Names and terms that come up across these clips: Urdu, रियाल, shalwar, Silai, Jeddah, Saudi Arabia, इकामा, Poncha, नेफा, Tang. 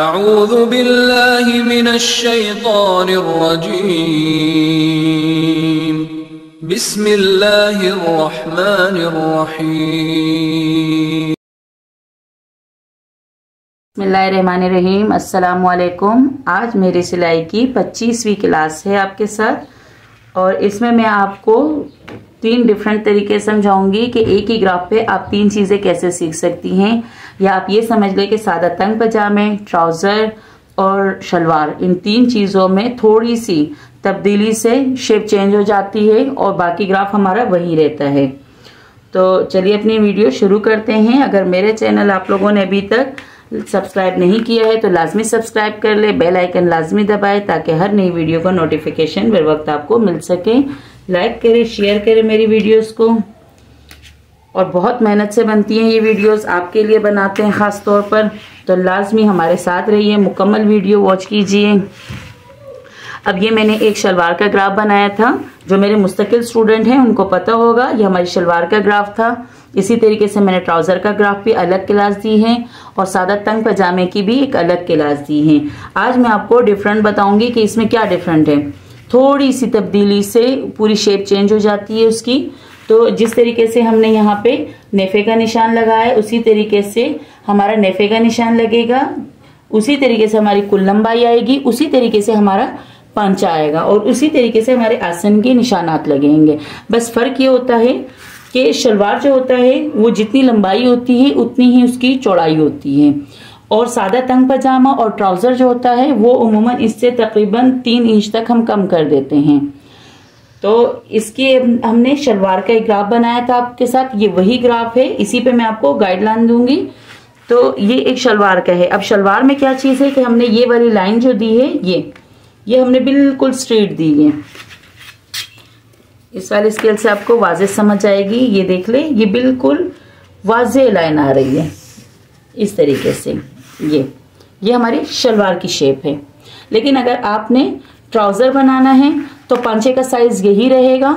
अऊज़ु बिल्लाहि मिनश्शैतानिर्रजीम बिस्मिल्लाहिर्रहमानिर्रहीम। बिस्मिल्लाहिर्रहमानिर्रहीम। अस्सलामुअलैकुम। आज मेरी सिलाई की 25वीं क्लास है आपके साथ, और इसमें मैं आपको 3 डिफरेंट तरीके समझाऊंगी कि एक ही ग्राफ पे आप 3 चीज़ें कैसे सीख सकती हैं। या आप ये समझ लें कि सादा तंग पजामे, ट्राउज़र और शलवार, इन 3 चीज़ों में थोड़ी सी तब्दीली से शेप चेंज हो जाती है और बाकी ग्राफ हमारा वही रहता है। तो चलिए अपनी वीडियो शुरू करते हैं। अगर मेरे चैनल आप लोगों ने अभी तक सब्सक्राइब नहीं किया है तो लाजमी सब्सक्राइब कर ले, बेल आइकन लाजमी दबाए ताकि हर नई वीडियो का नोटिफिकेशन बर वक्त आपको मिल सके। लाइक करें, शेयर करें मेरी वीडियोस को। और बहुत मेहनत से बनती हैं ये वीडियोस, आपके लिए बनाते हैं ख़ास तौर पर, तो लाजमी हमारे साथ रहिए, मुकम्मल वीडियो वॉच कीजिए। अब ये मैंने एक शलवार का ग्राफ बनाया था, जो मेरे मुस्तकिल स्टूडेंट हैं उनको पता होगा ये हमारी शलवार का ग्राफ था। इसी तरीके से मैंने ट्राउज़र का ग्राफ भी अलग क्लास दी है और सादा तंग पजामे की भी एक अलग क्लास दी है। आज मैं आपको डिफरेंट बताऊँगी कि इसमें क्या डिफरेंट है। थोड़ी सी तब्दीली से पूरी शेप चेंज हो जाती है उसकी। तो जिस तरीके से हमने यहाँ पे नेफे का निशान लगाया, उसी तरीके से हमारा नेफे का निशान लगेगा, उसी तरीके से हमारी कुल लंबाई आएगी, उसी तरीके से हमारा पांचा आएगा और उसी तरीके से हमारे आसन के निशानात लगेंगे। बस फर्क ये होता है कि शलवार जो होता है वो जितनी लंबाई होती है उतनी ही उसकी चौड़ाई होती है, और सादा तंग पजामा और ट्राउज़र जो होता है वो उमूमन इससे तकरीबन 3 इंच तक हम कम कर देते हैं। तो इसके हमने शलवार का एक ग्राफ बनाया था आपके साथ, ये वही ग्राफ है, इसी पे मैं आपको गाइडलाइन दूंगी। तो ये एक शलवार का है। अब शलवार में क्या चीज़ है कि हमने ये वाली लाइन जो दी है, ये हमने बिल्कुल स्ट्रेट दी है। इस वाले स्केल से आपको वाज़े समझ आएगी, ये देख ले, ये बिल्कुल वाज़े लाइन आ रही है इस तरीके से। ये हमारी शलवार की शेप है। लेकिन अगर आपने ट्राउज़र बनाना है तो पांचे का साइज यही रहेगा,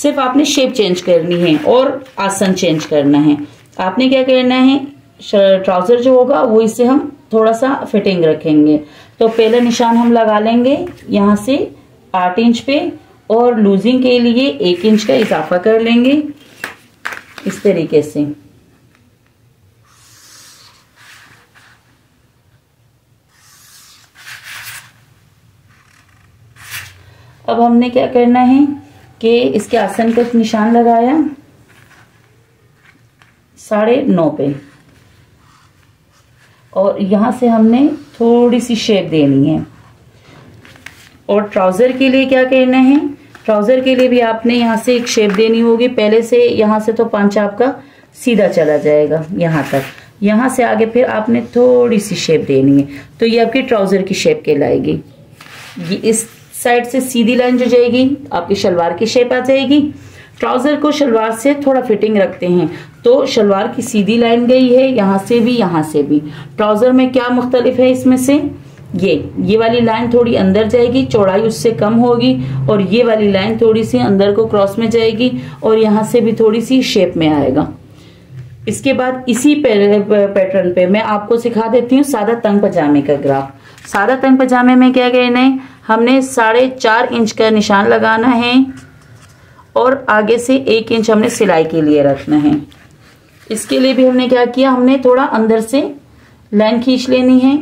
सिर्फ आपने शेप चेंज करनी है और आसन चेंज करना है। आपने क्या करना है, ट्राउज़र जो होगा वो इससे हम थोड़ा सा फिटिंग रखेंगे। तो पहला निशान हम लगा लेंगे यहाँ से 8 इंच पे, और लूजिंग के लिए 1 इंच का इजाफा कर लेंगे इस तरीके से। अब हमने क्या करना है कि इसके आसन पर निशान लगाया 9.5 पे, और यहाँ से हमने थोड़ी सी शेप देनी है। और ट्राउज़र के लिए क्या करना है, ट्राउज़र के लिए भी आपने यहाँ से एक शेप देनी होगी पहले से। यहाँ से तो पांचा आपका सीधा चला जाएगा यहाँ तक, यहाँ से आगे फिर आपने थोड़ी सी शेप देनी है। तो ये आपकी ट्राउज़र की शेप कहलाएगी। ये इस साइड से सीधी लाइन जो जाएगी आपकी शलवार की शेप आ जाएगी। ट्राउज़र को शलवार से थोड़ा फिटिंग रखते हैं, तो शलवार की सीधी लाइन गई है यहाँ से भी, यहाँ से भी। ट्राउज़र में क्या मुख्तलिफ है इसमें से, ये वाली लाइन थोड़ी अंदर जाएगी, चौड़ाई उससे कम होगी, और ये वाली लाइन थोड़ी सी अंदर को क्रॉस में जाएगी, और यहाँ से भी थोड़ी सी शेप में आएगा। इसके बाद इसी पैटर्न पे मैं आपको सिखा देती हूँ सादा तंग पजामे का ग्राफ। सादा तंग पजामे में क्या कहना है, हमने 4.5 इंच का निशान लगाना है और आगे से 1 इंच हमने सिलाई के लिए रखना है। इसके लिए भी हमने क्या किया, हमने थोड़ा अंदर से लाइन खींच लेनी है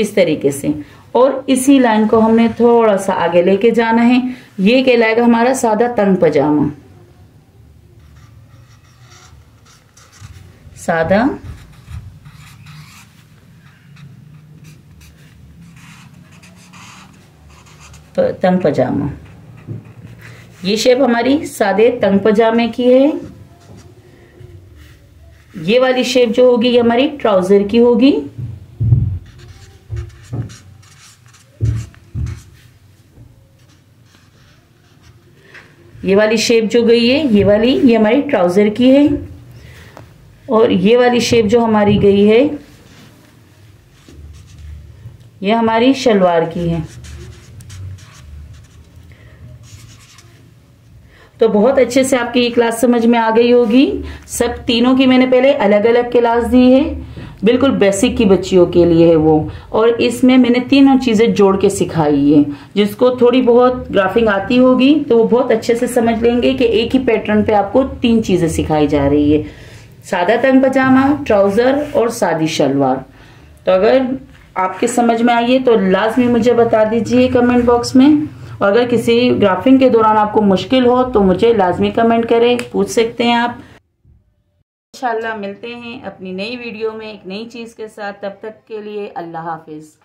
इस तरीके से, और इसी लाइन को हमने थोड़ा सा आगे लेके जाना है। ये कहलाएगा हमारा सादा तंग पजामा। सादा तंग पजामा, ये शेप हमारी सादे तंग पजामे की है। ये वाली शेप जो होगी ये हमारी ट्राउजर की होगी। ये वाली शेप जो गई है ये वाली, ये हमारी ट्राउजर की है। और ये वाली शेप जो हमारी गई है ये हमारी शलवार की है। तो बहुत अच्छे से आपकी ये क्लास समझ में आ गई होगी। सब तीनों की मैंने पहले अलग अलग क्लास दी है, बिल्कुल बेसिक की बच्चियों के लिए है वो। और इसमें मैंने तीनों चीज़ें जोड़ के सिखाई है, जिसको थोड़ी बहुत ग्राफिंग आती होगी तो वो बहुत अच्छे से समझ लेंगे कि एक ही पैटर्न पे आपको तीन चीज़ें सिखाई जा रही है, सादा तंग पजामा, ट्राउज़र और सादी शलवार। तो अगर आपके समझ में आइए तो लाजमी मुझे बता दीजिए कमेंट बॉक्स में, और अगर किसी ग्राफिंग के दौरान आपको मुश्किल हो तो मुझे लाजमी कमेंट करें, पूछ सकते हैं आप। इंशाल्लाह मिलते हैं अपनी नई वीडियो में एक नई चीज़ के साथ, तब तक के लिए अल्लाह हाफिज़।